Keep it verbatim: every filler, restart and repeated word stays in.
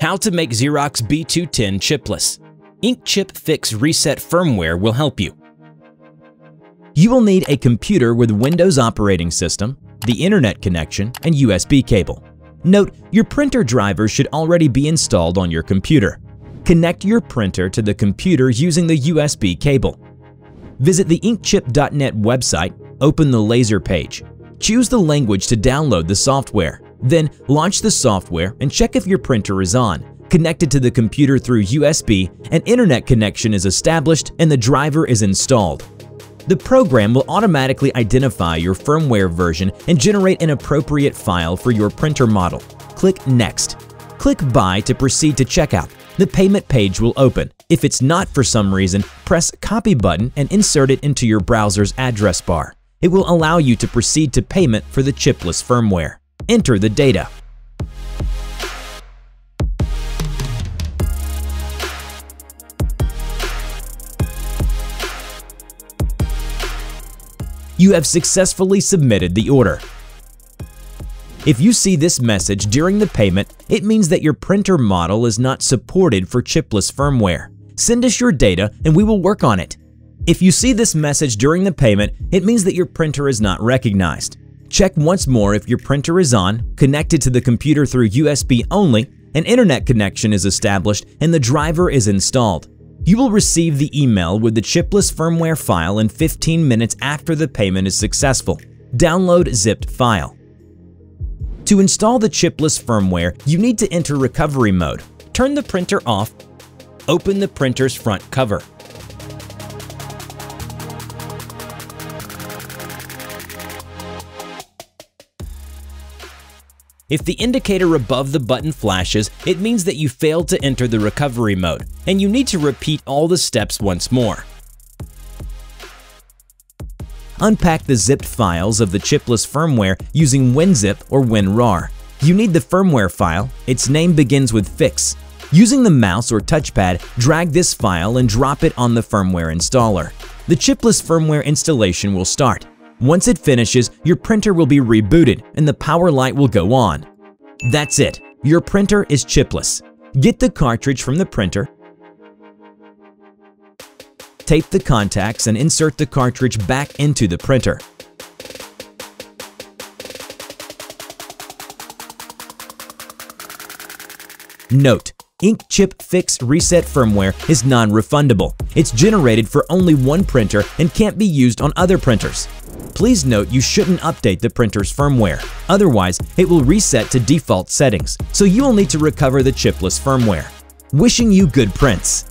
How to make Xerox B two ten chipless. INKCHIP Fix Reset firmware will help you. You will need a computer with Windows operating system, the internet connection, and U S B cable. Note, your printer driver should already be installed on your computer. Connect your printer to the computer using the U S B cable. Visit the ink chip dot net website, open the laser page. Choose the language to download the software. Then launch the software and check if your printer is on, connected to the computer through U S B, an internet connection is established, and the driver is installed. The program will automatically identify your firmware version and generate an appropriate file for your printer model. Click Next. Click Buy to proceed to checkout. The payment page will open. If it's not for some reason, press Copy button and insert it into your browser's address bar. It will allow you to proceed to payment for the chipless firmware. Enter the data. You have successfully submitted the order. If you see this message during the payment, it means that your printer model is not supported for chipless firmware. Send us your data and we will work on it. If you see this message during the payment, it means that your printer is not recognized. Check once more if your printer is on, connected to the computer through U S B only, an internet connection is established, and the driver is installed. You will receive the email with the chipless firmware file in fifteen minutes after the payment is successful. Download zipped file. To install the chipless firmware, you need to enter recovery mode. Turn the printer off. Open the printer's front cover. If the indicator above the button flashes, it means that you failed to enter the recovery mode, and you need to repeat all the steps once more. Unpack the zipped files of the chipless firmware using WinZip or WinRAR. You need the firmware file. Its name begins with fix. Using the mouse or touchpad, drag this file and drop it on the firmware installer. The chipless firmware installation will start. Once it finishes, your printer will be rebooted and the power light will go on. That's it. Your printer is chipless. Get the cartridge from the printer. Tape the contacts and insert the cartridge back into the printer. Note: INKCHIP Fix Reset firmware is non-refundable. It's generated for only one printer and can't be used on other printers. Please note you shouldn't update the printer's firmware. Otherwise, it will reset to default settings, so you will need to recover the chipless firmware. Wishing you good prints!